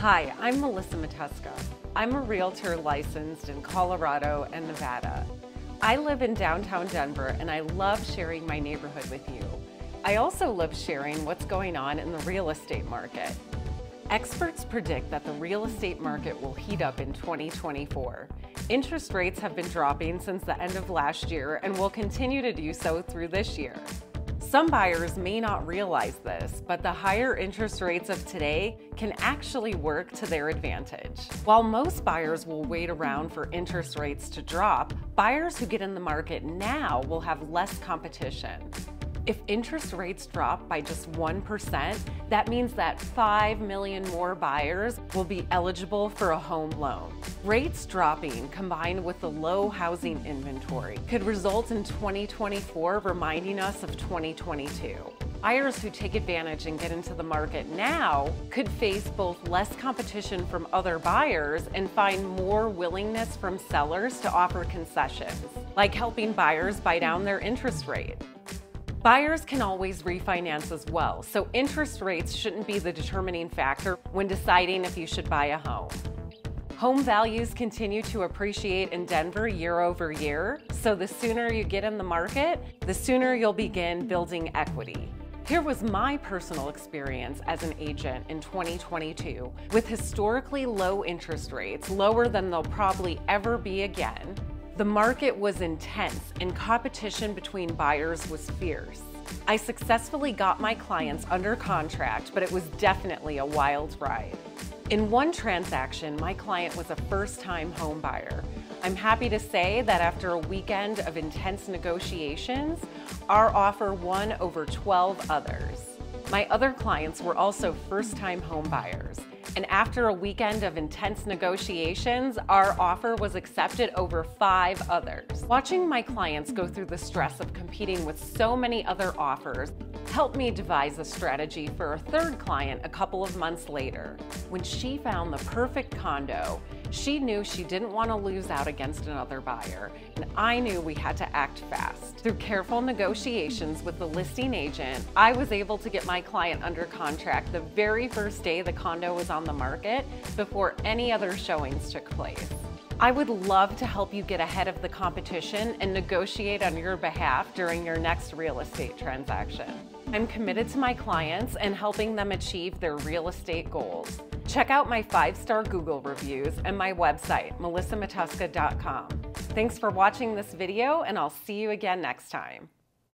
Hi, I'm Melissa Matuska. I'm a realtor licensed in Colorado and Nevada. I live in downtown Denver and I love sharing my neighborhood with you. I also love sharing what's going on in the real estate market. Experts predict that the real estate market will heat up in 2024. Interest rates have been dropping since the end of last year and will continue to do so through this year. Some buyers may not realize this, but the higher interest rates of today can actually work to their advantage. While most buyers will wait around for interest rates to drop, buyers who get in the market now will have less competition. If interest rates drop by just 1%, that means that 5 million more buyers will be eligible for a home loan. Rates dropping combined with the low housing inventory could result in 2024 reminding us of 2022. Buyers who take advantage and get into the market now could face both less competition from other buyers and find more willingness from sellers to offer concessions, like helping buyers buy down their interest rate. Buyers can always refinance as well, so interest rates shouldn't be the determining factor when deciding if you should buy a home. Home values continue to appreciate in Denver year over year, so the sooner you get in the market, the sooner you'll begin building equity. Here was my personal experience as an agent in 2022 with historically low interest rates, lower than they'll probably ever be again. The market was intense and competition between buyers was fierce. I successfully got my clients under contract, but it was definitely a wild ride. In one transaction, my client was a first-time home buyer. I'm happy to say that after a weekend of intense negotiations, our offer won over 12 others. My other clients were also first-time home buyers. And after a weekend of intense negotiations, our offer was accepted over 5 others. Watching my clients go through the stress of competing with so many other offers helped me devise a strategy for a third client a couple of months later. When she found the perfect condo, she knew she didn't want to lose out against another buyer, and I knew we had to act fast. Through careful negotiations with the listing agent, I was able to get my client under contract the very first day the condo was on the market before any other showings took place. I would love to help you get ahead of the competition and negotiate on your behalf during your next real estate transaction. I'm committed to my clients and helping them achieve their real estate goals. Check out my 5-star Google reviews and my website, melissamatuska.com. Thanks for watching this video, and I'll see you again next time.